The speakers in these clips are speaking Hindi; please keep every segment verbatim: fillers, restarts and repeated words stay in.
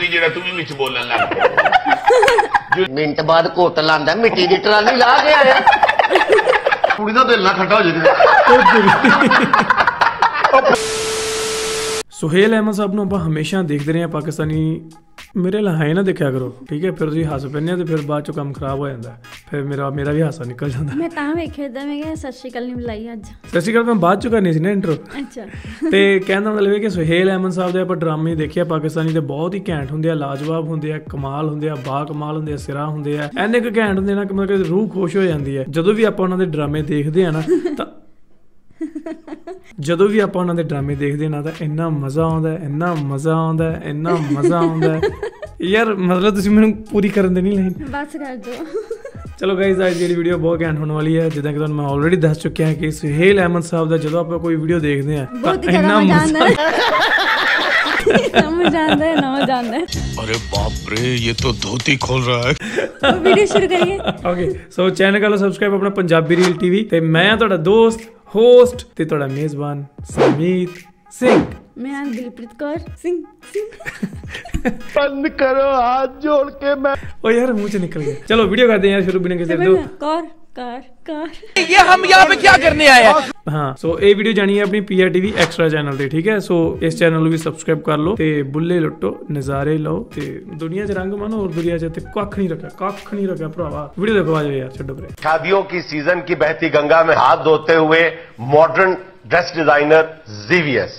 पुत्री जेड़ा तू भी विच बोलन लग पिया। मिनट बाद कोट लांदा मिट्टी दी ट्राली ला के आया। कुड़ी दा दिल ना खट्टा हो जाए। सुहेल अहमद साहब नूं आपां हमेशा देखदे रहे पाकिस्तानी मेरे ला है ना देखा करो ठीक है। फिर जी हस पैने तो फिर बाद चो काम खराब हो जाता है। फिर मेरा मेरा भी हासा निकल जाता है। मैं तां वेखिया दा मैं कहा सत श्री अकाल नहीं बुलाई अज। सत श्री अकाल मैं बाद चो करनी सी ना इंट्रो। अच्छा ते कहण दा मतलब है कि सुहेल अहमद साहब दे आपां ड्रामे देखे पाकिस्तानी दे बहुत ही घैंट हुंदे आ, लाजवाब हुंदे आ, कमाल हुंदे आ, बा कमाल हुंदे आ, सिरा हुंदे आ, ऐने क घैंट हुंदे ना कि मतलब रूह खुश हो जांदी है जदों भी आपां उहनां दे ड्रामे देखदे आ ना। तां जदों भी आपां उहनां दे ड्रामे देखदे ना तां इन्ना मज़ा आउंदा है, इन्ना मज़ा आउंदा है, इन्ना मज़ा आउंदा है यार। मतलब तुसीं मैनूं पूरी करन देनी लाइन बस कर दो। चलो गाइज आज जी वीडियो बहुत घैंट होने वाली है। जिदा कि तुहानूं मैं ऑलरेडी दस चुक्या है कि सुहेल अहमद साहब का जदों आपां कोई वीडियो देखदे आ तां इन्ना मज़ा मज़ा आंदा है, ना मज़ा आंदा है। अरे बाप रे ये तो धोती खोल रहा है। तो वीडियो शुरू करिए। ओके सो चैनल करो सब्सक्राइब अपना पंजाबी रील टीवी ते मैं तुहाडा दोस्त होस्ट ते तुहाडा मेजबान समीत सिंह। मैं दिलप्रीत कौर सिंह। बंद करो हाथ जोड़ के मैं ओ यार मुंह से निकल गया। चलो वीडियो करते हैं यार शुरू बिना किसी दो कौर कार कार ये हम यहाँ पे क्या करने आए हैं। हाँ सो ये वीडियो जानी है अपनी P R TV extra channel से ठीक है। सो इस चैनल भी सबसक्राइब कर लो ते बुल्ले लुटो नजारे लो ते दुनिया च रंग मानो और दुनिया च कख नहीं रखा कख नहीं रखा भरावा। वीडियो देखो आज यार छोड़ो परे। शादियों की सीजन की बहती गंगा में हाथ धोते हुए modern dress designer JVS.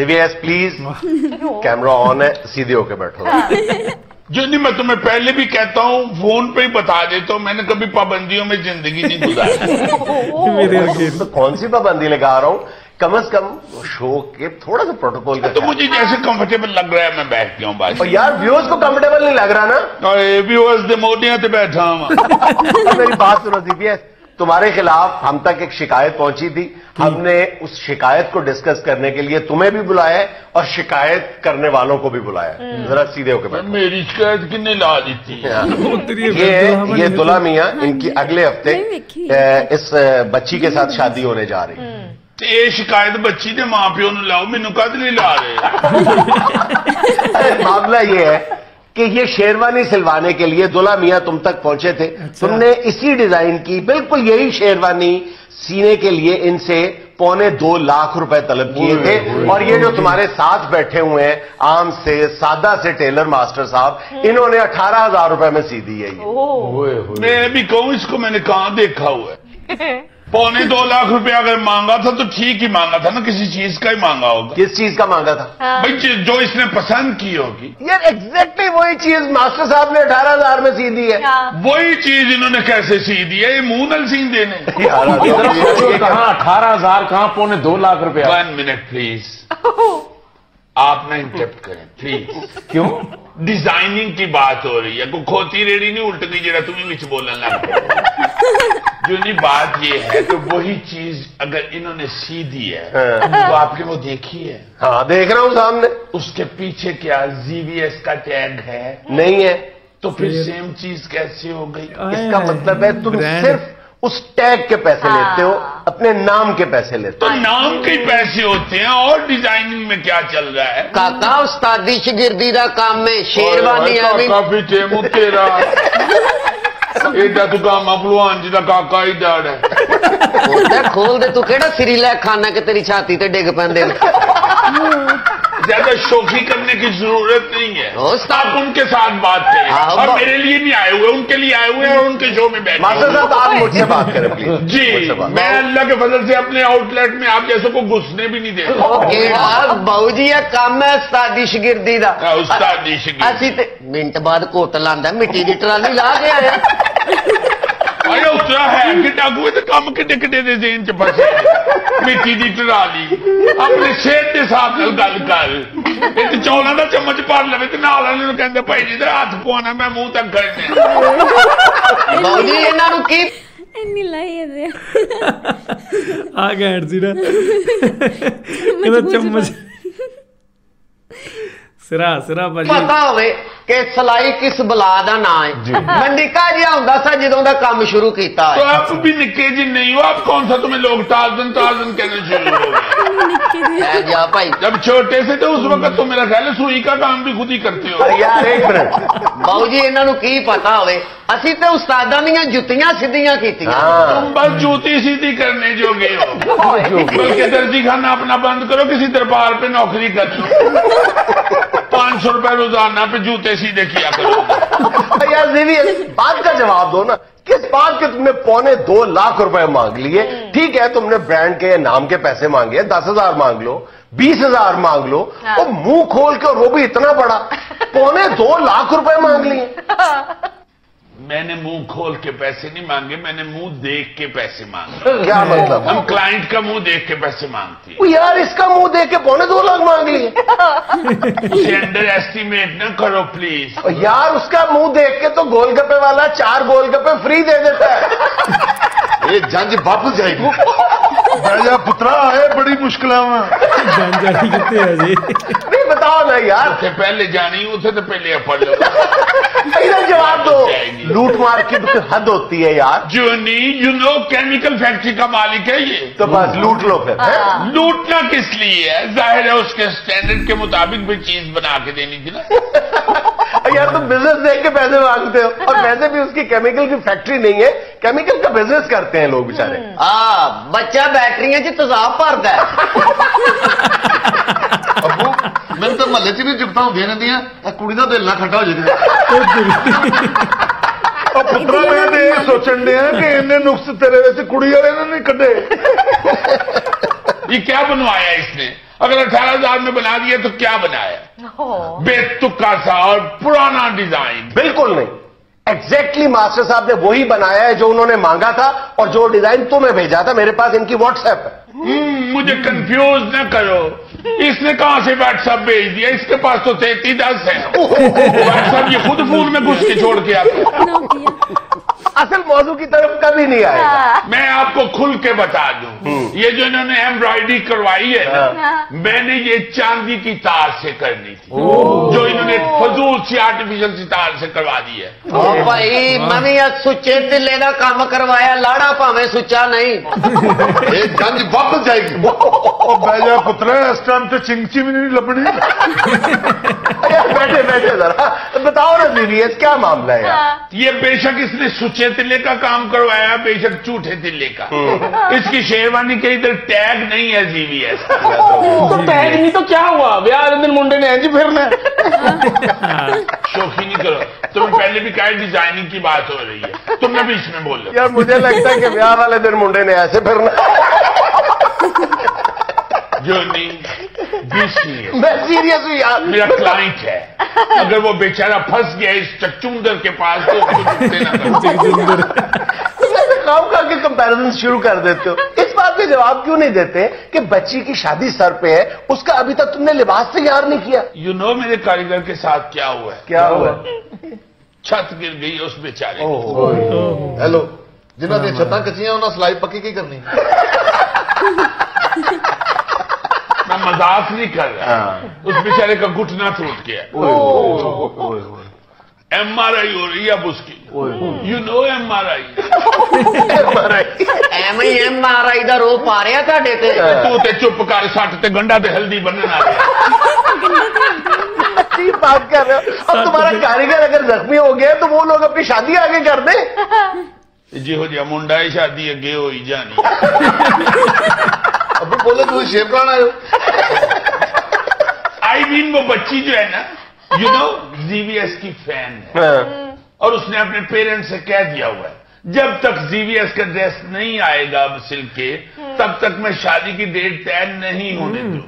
JVS please camera on है सीधे होके बैठो। जो नहीं मैं तुम्हें पहले भी कहता हूँ फोन पे ही बता देता हूँ मैंने कभी पाबंदियों में जिंदगी नहीं गुजारी। तो कौन सी पाबंदी लगा रहा हूँ कम से कम शो के थोड़ा सा प्रोटोकॉल का। तो मुझे जैसे कंफर्टेबल लग रहा है मैं बैठ गया हूँ बात। यार व्यूअर्स को कंफर्टेबल नहीं लग रहा ना। व्यूअर्स दे मोदिया तो बैठा हूँ। मेरी बात सुनो जीवीएस तुम्हारे खिलाफ हम तक एक शिकायत पहुंची थी। हमने उस शिकायत को डिस्कस करने के लिए तुम्हें भी बुलाया है और शिकायत करने वालों को भी बुलाया। जरा सीधे होकर बैठो। मेरी शिकायत किन्ने ला दी थी। ये ये दुला मियां इनकी अगले हफ्ते इस बच्ची के साथ शादी होने जा रही। ये शिकायत बच्ची के मां प्यो ने लाओ मैनू कद नहीं ला रहे। मामला ये है कि ये शेरवानी सिलवाने के लिए दुला मियां तुम तक पहुंचे थे। अच्छा। तुमने इसी डिजाइन की बिल्कुल यही शेरवानी सीने के लिए इनसे पौने दो लाख रुपए तलब किए थे। और ये जो तुम्हारे साथ बैठे हुए हैं आम से सादा से टेलर मास्टर साहब इन्होंने अठारह हजार रुपए में सी दी है। ये मैं भी कहूं इसको मैंने कहां देखा हुआ है। पौने दो लाख रुपया अगर मांगा था तो ठीक ही मांगा था ना किसी चीज का ही मांगा होगा। किस चीज का मांगा था? हाँ। भाई जो इसने पसंद की होगी। यार एग्जैक्टली वही चीज मास्टर साहब ने अठारह हजार में सी दी है। हाँ। वही चीज इन्होंने कैसे सी दी है ये मुंह नल सीन देने। कहाँ अठारह हजार कहाँ पौने दो लाख रुपया। वन मिनट प्लीज आप ना इंटरप्ट करें प्लीज। क्यों? डिजाइनिंग की बात हो रही है कोई खोती रेड़ी नहीं उल्ट गई जरा तुम्हें विच बोलन लग पिया। जो नहीं बात ये है तो वही चीज अगर इन्होंने सी दी है। हाँ। तो आपके वो देखी है। हाँ देख रहा हूँ सामने। उसके पीछे क्या जीवीएस का टैग है? नहीं है तो फिर सेम चीज कैसे हो गई? इसका मतलब है तुम सिर्फ उस टैग के पैसे लेते हो अपने नाम के पैसे लेते हो। तो नाम के पैसे होते हैं और डिजाइनिंग में क्या चल रहा है? काका उस्तादी शागिर्दी का काम में शेरवानी काफी टेम तेरा एडा तू काम भलवान जी का काका ही डर है। खोल दे तू केड़ा सिरी लै खाना के तेरी छाती ते डिग पैंदे। ज्यादा शोखी करने की जरूरत नहीं है। आप उनके साथ बात करें और मेरे लिए नहीं आए हुए उनके लिए आए हुए हैं और उनके शो में बैठे। मास्टर साहब आप मुझसे बात करें प्लीज। जी मैं अल्लाह के फजल से अपने आउटलेट में आप जैसे को घुसने भी नहीं देता। बहू जी ये काम है उस्तादी शागिर्दी का। उस्तादी शागिर्दी मिनट बाद कोट लांदा मिट्टी की ट्राली ला के आया। अरे उतरा है कि डाकू तो कम किडे किडे दे जेन च फसे मिट्टी की टराली अपने सेहत के हिसाब से गल कर। एक चौलों का चम्मच भर लवे तो नाल वाले कहते भाई जी हाथ पवाना मैं मुंह तक करने आ गैट जी ना चम्मच सिरा सिरा पता हो कि सलाई किस बला का ना है। मैं निका जहा होंदा सा जदों दा काम शुरू किया। तो आप भी निके जी नहीं हो, आप कौन सा तुम्हें लोग टार्जन टार्जन कहने शुरू हो गए? जब छोटे से तो उस वक्त तो मेरा ख्याल है सुई का काम भी खुद ही करते हो यार। एक मिनट बाबू जी, इन्हों की पता हो असी तो उस्तादा दियां जुतियां सीधियां की बस जूती सीधी करने जो गए हो। बल्कि दर्जी खाना अपना बंद करो, किसी दरबार पे नौकरी कर लो, पाँच सौ रुपए रोजाना पे जूते सीधे किया करो। यार जीवीएस, बात का जवाब दो ना, किस बात के तुमने पौने दो लाख रुपए मांग लिए? ठीक है तुमने ब्रांड के नाम के पैसे मांगे हैं, दस हजार मांग लो, बीस हजार मांग लो, और मुंह खोल के वो भी इतना बड़ा, पौने दो लाख रुपए मांग लिए। मैंने मुंह खोल के पैसे नहीं मांगे, मैंने मुंह देख के पैसे मांगे। क्या मतलब? हम क्लाइंट का मुंह देख के पैसे मांगते हैं यार, इसका मुंह देख के पौने दो लाख मांग लिए। अंडर एस्टिमेट ना करो प्लीज यार, उसका मुंह देख के तो गोलगप्पे वाला चार गोलगप्पे फ्री दे देता है। ये जंज वापस जाएगी राजा पुत्रा है, बड़ी मुश्किल नहीं बताओ ना यार, उसे पहले जानी उसे तो पहले पढ़ लो। जवाब दो, लूट मार की तो हद होती है यार। जूनी यू नो केमिकल फैक्ट्री का मालिक है ये, तो बस लूट लो फिर। लूटना किस लिए है? जाहिर है उसके स्टैंडर्ड के मुताबिक भी चीज बना के देनी थी ना। यार तुम बिजनेस देख के पैसे मांगते हो, और वैसे भी उसकी केमिकल की फैक्ट्री नहीं है, केमिकल का बिजनेस करते हैं लोग बेचारे। हाँ, बच्चा बैटरी है जी तुजाब भरता है। मैं तो महल च भी जुगता देने दिया कुड़ी का दिल ना खट्टा हो जाए। पुत्रा मैं तो यह सोचन दिया कि इन्ने नुक्स तेरे वैसे कुड़ी वाले ने नहीं कटे। ये क्या बनवाया इसने? अगर अठारह हजार में बना दिया तो क्या बनाया? बेतुका सा और पुराना डिजाइन। बिल्कुल नहीं, एग्जैक्टली मास्टर साहब ने वही बनाया है जो उन्होंने मांगा था, और जो डिजाइन तुम्हें भेजा था। मेरे पास इनकी व्हाट्सएप है। मुझे कंफ्यूज न करो, इसने कहां से व्हाट्सएप भेज दिया? इसके पास तो तैतीस दस है व्हाट्सएप, ये खुद फोन में घुस के छोड़ के आता, असल मौजू की तरफ कभी नहीं आएगा। मैं आपको खुल के बता दूं, ये जो इन्होंने एम्ब्रॉयडरी करवाई है ना, मैंने ये चांदी की तार से करनी थी, जो इन्होंने फजूल सी आर्टिफिशियल सी तार से करवा दी है। ओ भाई, मैंने आज सुचे तिले का काम करवाया, लाड़ा भावे सुचा नहीं। गंज वापस जाएगी। ओ भाई पुत्र, इस टाइम तो चिंगची भी नहीं लपड़ी। बैठे बैठे जरा बताओ ना जीवीएस, क्या मामला है? ये बेशक इसने सुचे तिल्ले का काम करवाया, बेशक झूठे तिल्ले का। इसकी शेरवानी के इधर टैग नहीं है जीवीएस। तो टैग नहीं तो क्या हुआ? यार दिन मुंडे ने जी फिरना शौकी नहीं करो। तुम्हें पहले भी क्या डिजाइनिंग की बात हो रही है, तुमने बीच में बोल रहे। यार मुझे लगता है कि ब्याह वाले दिन मुंडे ने ऐसे फिरना। जो नहीं भी सीरियस, मैं सीरियस हूँ यार, मेरा क्लाइंट है। अगर वो बेचारा फंस गया इस चकचुंदर के पास तो काम करके कंपैरिजन शुरू कर देते हो। इस बात पे जवाब क्यों नहीं देते कि बच्ची की शादी सर पे है, उसका अभी तक तुमने लिबास तैयार नहीं किया? यू नो मेरे कारीगर के साथ क्या हुआ है? क्या हुआ? छत गिर गई उस बेचारे। हेलो, जिन्होंने छत कच्चियां उन्होंने सिलाई पक्की की करनी। मजाक नहीं कर रहा, उस बेचारे का घुटना टूट गया, एम आर आई हो रही है अब उसकी। You know M R I, M R I M M R I का रोप आ रहा ताडे ते। तू ते चुप कर, सट ते गंढा ते हल्दी बनना। बात कर रहे हो, अब तुम्हारा कारीगर अगर जख्मी हो गया तो वो लोग अपनी शादी आगे कर दे। जिहो जिहा मुंडा है शादी अगे हो ही जानी। अब बोले तुम शेप लाना हो। आई मीन वो बच्ची जो है ना, यू नो जीवीएस की फैन है, और उसने अपने पेरेंट्स से कह दिया हुआ है जब तक जीवीएस का ड्रेस नहीं आएगा अब सिल के, तब तक मैं शादी की डेट तय नहीं होने दूं।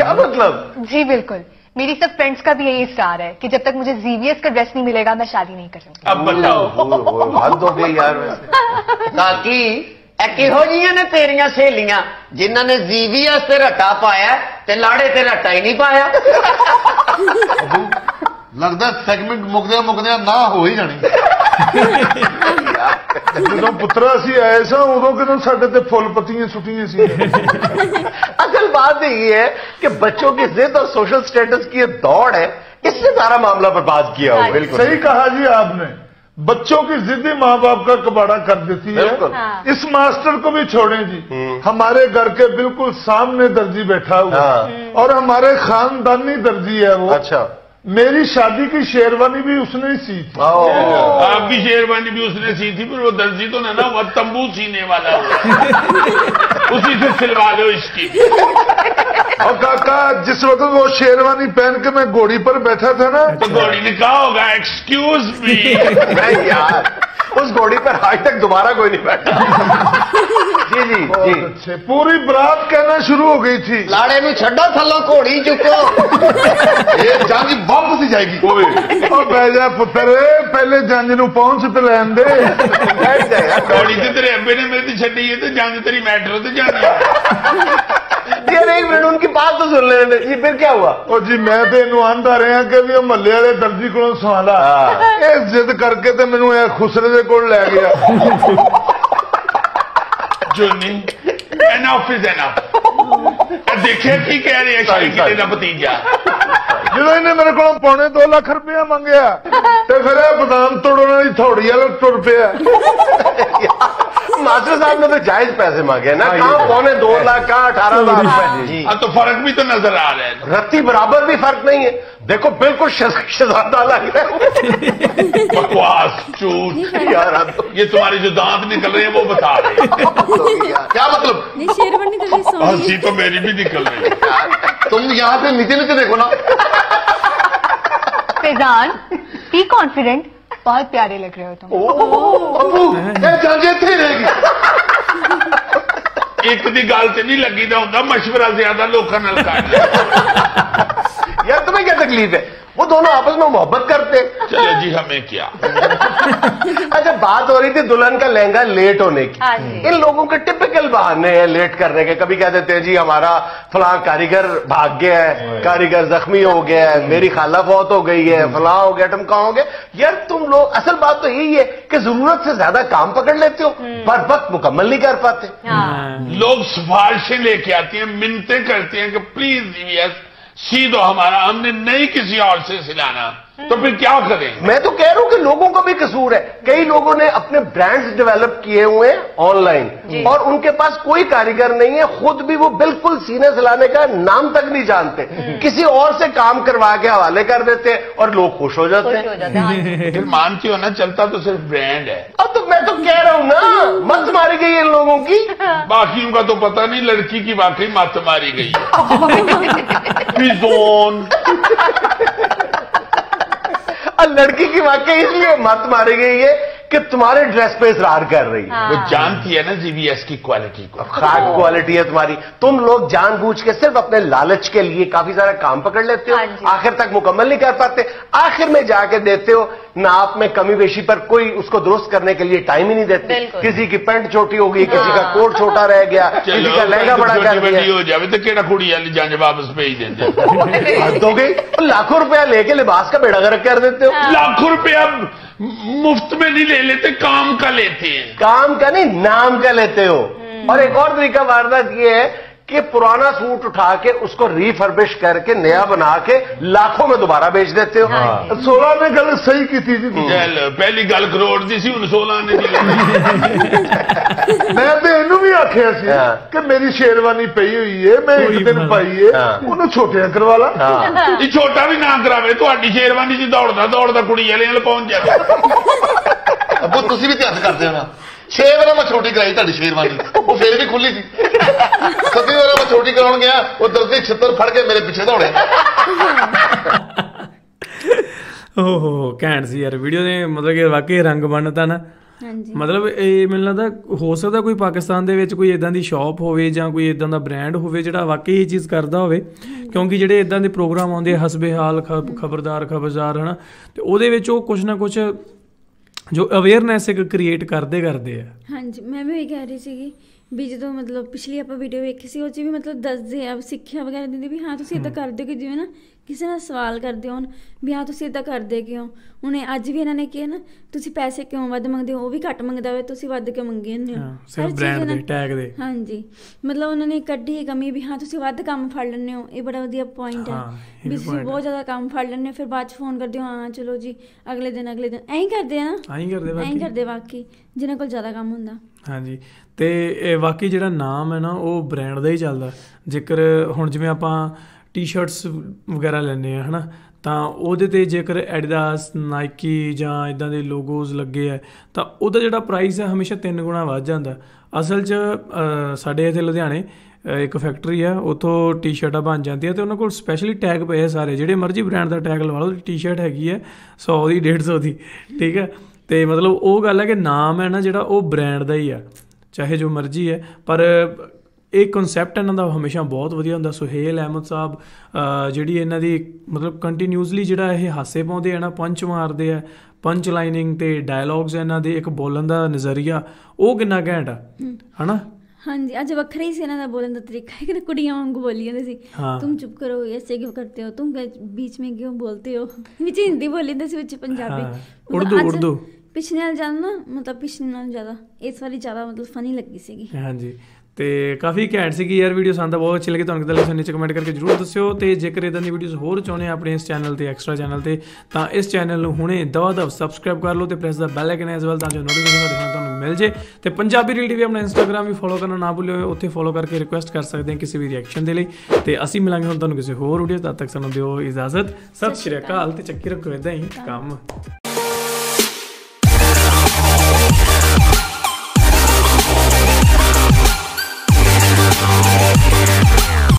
क्या मतलब? जी बिल्कुल, मेरी सब फ्रेंड्स का भी यही स्टार है कि जब तक मुझे जीवीएस का ड्रेस नहीं मिलेगा मैं शादी नहीं करूंगी। अब बताओ, हद हो गई यार। वैसे ताकि किहोजियां ने तेरिया सहेलियां जिन्होंने जीवीएस से रट्टा पाया ते लाड़े ते रट्टा ही नहीं पाया। लगता सैगमेंट मुकदे मुकदे ना हो ही जानी। जो पुत्रा सी आए सा उदो कि साडे ते फुल पत्तियां सुटियां सी। असल बात ये है कि बच्चों की जिद और सोशल स्टेटस की ये दौड़ है, इससे सारा मामला बर्बाद किया हो। बिल्कुल सही कहा जी आपने, बच्चों की जिद्दी माँ बाप का कबाड़ा कर देती है। हाँ। इस मास्टर को भी छोड़ें जी, हमारे घर के बिल्कुल सामने दर्जी बैठा हुआ। हाँ। और हमारे खानदानी दर्जी है वो। अच्छा, मेरी शादी की शेरवानी भी उसने ही सी थी। आपकी शेरवानी भी उसने सी थी, पर वो दर्जी तो ना ना वो तंबू सीने वाला उसी से सिलवा लो इसकी। और काका जिस वक्त वो शेरवानी पहन के मैं घोड़ी पर बैठा था ना, तो घोड़ी ने कहा होगा एक्सक्यूज मी। नहीं यार, उस घोड़ी पर आज तक दोबारा कोई नहीं बैठा। जी जी जी, अच्छे पूरी बरात कहना शुरू हो गई थी, लाड़े में छड्डो थल्लो घोड़ी चुको ये जांजी बम सी जाएगी। और बैजा पुत्र पहले जंज नूं पहुंच पे लैन दे, घोड़ी ते तेरे अब्बे ने मेरी छड्डी है तो जंज तेरी मैटर ते जानी। एक मिनट उनकी बात तो सुन लेने जी, फिर क्या हुआ? और जी मैं तो इन्हू आंदा रहा कि भी महल्ले वाले दर्जी को संभाला, ये जिद करके तो मैनू खुसरे दे कोल लै गया। जोनी एनफ इज एनफ, देखिए की कह रहे हैं शायद ना भतीजा। जो इन्हें मेरे को पौने दो लाख रुपया मंगया तो फिर बदाम तोड़न वाली थोड़ी तुर पे। मास्टर साहब ने तो जायज पैसे मांगे ना, कहा पौने दो लाख का अठारह लाख, तो फर्क भी तो नजर आ रहा है, रत्ती बराबर भी फर्क नहीं है। देखो बिल्कुल शहजादा लग रहा है। बकवास चूत यार, ये तुम्हारे जो दांत निकल रहे हैं वो बता रहे हैं। क्या मतलब? हंसी तो मेरी भी निकल रही है, तुम यहाँ से नीचे नीचे देखो ना। फैजान बी कॉन्फिडेंट, बहुत प्यारे लग रहे हो तुम। ओ जांजे थे रहेगी एक दी गल से नहीं लगी दा हुंदा, मशवरा ज्यादा लोकां नाल कर। यार तुम्हें क्या तकलीफ है? वो दोनों आपस में मोहब्बत करते। चलो जी हमें क्या। अच्छा, बात हो रही थी दुल्हन का लहंगा लेट होने की। इन लोगों के टिपिकल बहाने हैं लेट करने के, कभी कह देते हैं जी हमारा फलां कारीगर भाग गया है, कारीगर जख्मी हो गया है, मेरी खाला फौत हो गई है, फलां हो गया, टमका हो गया। यार तुम लोग असल बात तो यही है कि जरूरत से ज्यादा काम पकड़ लेते हो, पर वक्त मुकम्मल नहीं कर पाते। लोग सिफारिशें लेके आते हैं, मिन्नतें करते हैं कि प्लीज जीवीएस सी दो हमारा, हमने नहीं किसी और से सिलाना, तो फिर क्या करें? मैं तो कह रहा हूं कि लोगों का भी कसूर है। कई लोगों ने अपने ब्रांड्स डेवलप किए हुए हैं ऑनलाइन और उनके पास कोई कारीगर नहीं है, खुद भी वो बिल्कुल सीने सिलाने का नाम तक नहीं जानते, किसी और से काम करवा के हवाले कर देते हैं और लोग खुश हो जाते हैं। फिर मानती हो ना, चलता तो सिर्फ ब्रांड है। अब तो मैं तो कह रहा हूँ ना, मत मारी गई इन लोगों की। बाकियों का तो पता नहीं, लड़की की वाकई मत मारी गई है। लड़की की वाकई इसलिए मत मारी गई है कि तुम्हारे ड्रेस पे इसरार कर रही है। हाँ। वो जानती है ना जीवीएस की क्वालिटी को, खास क्वालिटी है तुम्हारी। तुम लोग जानबूझ के सिर्फ अपने लालच के लिए काफी सारा काम पकड़ लेते हो। हाँ, आखिर तक मुकम्मल नहीं कर पाते, आखिर में जाके देते हो ना, आप में कमी बेशी पर कोई उसको दुरुस्त करने के लिए टाइम ही नहीं देते। किसी की पैंट छोटी हो गई, किसी का कोट छोटा रह गया, किसी का लहंगा बड़ा हो जाए तो केड़ा कुड़ी जाने वापस भेज देते, लाखों रुपया लेके लिबास का बेड़ा गर्क कर देते हो। लाखों रुपया मुफ्त में नहीं ले लेते, काम का लेते हैं। काम का नहीं, नाम का लेते हो। और एक और तरीका वारदात ये है कि पुराना सूट उठा के उसको रिफर्बिश करके नया बना के लाखों में दोबारा बेच देते हो। हाँ। सोलह ने गल सही की थी, पहली गल करोड़ दी सी, उन सोलह ने मैं तो इनू भी आखिया सी कि मेरी शेरवानी पई हुई है, मैं एक दिन पाई है, उन्हें छोटिया करवा ला। ये छोटा भी ना करावे, तुहाडी शेरवानी च दौड़दा दौड़दा कुड़ी वाले नाल पहुंच जावे। अब तुसी भी त्याग करदे हो ना, छे बार मैं छोटी कराई ताड़ी शेरवानी, वो फिर भी खुली थी। सती बार मैं छोटी कराने गया, वो दर्जी छत्तर फड़ के मेरे पीछे दौड़े। ओहो कैंट सी यार वीडियो ने, मतलब कि वाकई रंग बनता ना। मतलब ये मिलना था, हो सकता कोई पाकिस्तान दे विच कोई इदां दी शॉप होवे जां कोई इदां दा ब्रांड होवे जिहड़ा वाकई ये चीज़ करता होवे, क्योंकि जिहड़े इदां दे प्रोग्राम आउंदे हसबे हाल, खबरदार खबरदार है ना, ते ओहदे विच ओह कुछ ना कुछ जो अवेयरनैस एक क्रिएट करते करते हैं। हाँ जी, मैं भी यही कह रही थी भी जो मतलब पिछली आप वीडियो वेखी सी, मतलब दसदे आ सिक्ख्या वगैरह देंगे भी, हाँ तुसीं इदां करदे हो कि जिवें ना किसी ने सवाल करते हो भी हाँ तुम इदा करते क्यों हूँ अज भी इन्होंने कहा ना तुम पैसे क्यों वध मंगते हो भी घट मंगता हो तुम वध क्यों मंगे होंगे। हाँ जी मतलब उन्होंने कड्ढी कमी भी हाँ तुम वध काम फड़ लेंगे हो ये बड़ा वधिया पॉइंट है भी तुम बहुत ज़्यादा काम फड़ लेंगे फिर बाद फोन करते हो हाँ चलो जी अगले दिन अगले दिन ऐ करते हैं ना ऐ करते बाकी जिन्होंने को ज़्यादा काम होंगे। हाँ जी तो बाकी जो नाम है ना वो ब्रांड का ही चलता जेकर हूँ जिवें आप टी शर्ट्स वगैरह लेने है ना तो वो जेकर एडिडास नाइकी जां इदां दे लोगोज लगे है तो वह जो प्राइस है हमेशा तीन गुणा वध जाता। असल च साढ़े इत्थे लुधियाने एक फैक्ट्री है उतों टी शर्टा बन जाती है तो उन्होंने को स्पैशली टैग पे है सारे जिहड़े मर्जी ब्रांड का टैग लवा लो टी शर्ट हैगी है सौ की डेढ़ सौ की ठीक है तो मतलब वो गल है कि नाम है ना जिहड़ा वो ब्रांड का ही है चाहे जो मर्जी है पर एक कॉन्सैप्ट इन्हों का हमेशा बहुत वधिया होंदा। सुहेल अहमद साहब जिहड़ी इन्हां दी मतलब कंटीन्यूसली जिहड़ा यह हासे पाउंदे है ना पंच मारदे है पंच लाइनिंग ते डायलॉग्स इन्हां दे एक बोलन का नज़रिया वो कितना घैंट है ना। हाँ जी अज वखरा ही से इन्हां दा बोलन का तरीका है कि कुड़ियां वांगू बोली जांदे सी तुम चुप करो ऐसे क्यों करते हो तुम बीच में क्यों बोलते हो विच हिंदी बोली जांदे सी विच पंजाबी उर्दू उर्दू पिछले नाल ज़्यादा मतलब पिछले नाल ज़्यादा इस वाली ज़्यादा मतलब फनी लगी सी। हाँ जी तो काफ़ी घैंट सी यार वीडियो सानू बहुत अच्छी लगी तुहानू किदां लगी नीचे कमेंट करके जरूर दस्सिओ तो जेकर इदां दी वीडियोज़ होर चाहुंदे अपने इस चैनल ते एक्स्ट्रा चैनल ते तां इस चैनल नू हुणे दवा दव सबसक्राइब कर लो तो press the bell icon as well तां जो नोटिफिकेशन तुहानू मिल जाए तो पंजाबी रील भी अपना इंस्टाग्राम भी फॉलो करना ना भूलिओ उत्थे फॉलो करके रिक्वेस्ट कर सकते हैं किसी भी रिएक्शन के लिए तो असीं मिलांगे हुण तुहानू किसी होर वीडियो तद तक सानू दिओ इजाजत सत श्री अकाल ते चक्की रखो इदां ही काम।